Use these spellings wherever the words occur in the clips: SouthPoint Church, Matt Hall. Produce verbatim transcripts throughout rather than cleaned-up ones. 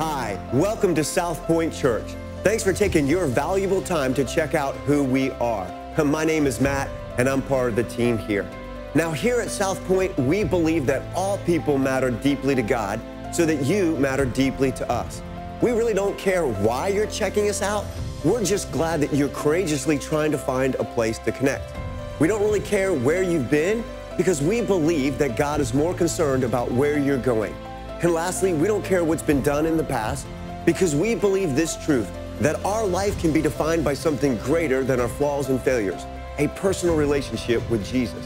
Hi, welcome to SouthPoint Church. Thanks for taking your valuable time to check out who we are. My name is Matt, and I'm part of the team here. Now, here at SouthPoint, we believe that all people matter deeply to God, so that you matter deeply to us. We really don't care why you're checking us out. We're just glad that you're courageously trying to find a place to connect. We don't really care where you've been, because we believe that God is more concerned about where you're going. And lastly, we don't care what's been done in the past, because we believe this truth, that our life can be defined by something greater than our flaws and failures, a personal relationship with Jesus.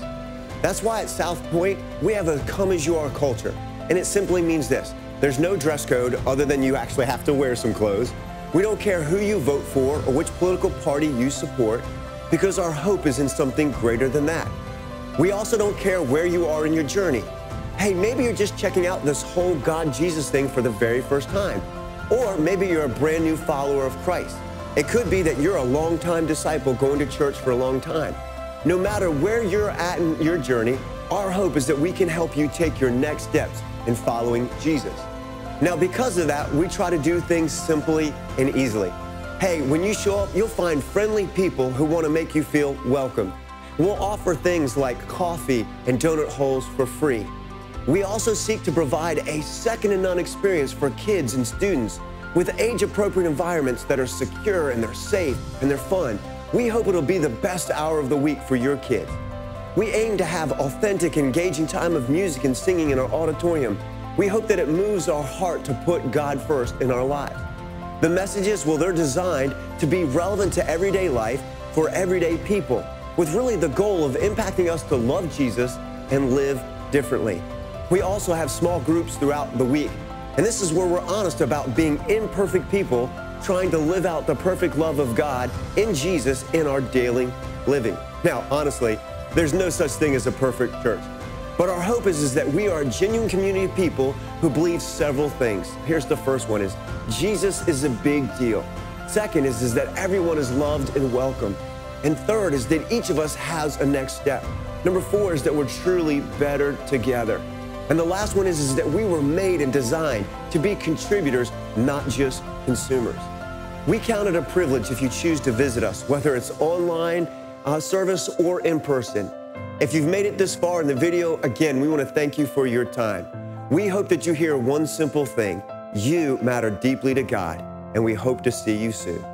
That's why at SouthPoint, we have a come-as-you-are culture, and it simply means this. There's no dress code other than you actually have to wear some clothes. We don't care who you vote for or which political party you support, because our hope is in something greater than that. We also don't care where you are in your journey. Hey, maybe you're just checking out this whole God-Jesus thing for the very first time. Or maybe you're a brand new follower of Christ. It could be that you're a long-time disciple going to church for a long time. No matter where you're at in your journey, our hope is that we can help you take your next steps in following Jesus. Now, because of that, we try to do things simply and easily. Hey, when you show up, you'll find friendly people who want to make you feel welcome. We'll offer things like coffee and donut holes for free. We also seek to provide a second-to-none experience for kids and students with age-appropriate environments that are secure and they're safe and they're fun. We hope it'll be the best hour of the week for your kids. We aim to have authentic, engaging time of music and singing in our auditorium. We hope that it moves our heart to put God first in our lives. The messages, well, they're designed to be relevant to everyday life for everyday people, with really the goal of impacting us to love Jesus and live differently. We also have small groups throughout the week, and this is where we're honest about being imperfect people trying to live out the perfect love of God in Jesus in our daily living. Now, honestly, there's no such thing as a perfect church, but our hope is, is that we are a genuine community of people who believe several things. Here's the first one is, Jesus is a big deal. Second is, is that everyone is loved and welcome. And third is that each of us has a next step. Number four is that we're truly better together. And the last one is, is that we were made and designed to be contributors, not just consumers. We count it a privilege if you choose to visit us, whether it's online uh, service or in person. If you've made it this far in the video, again, we want to thank you for your time. We hope that you hear one simple thing. You matter deeply to God, and we hope to see you soon.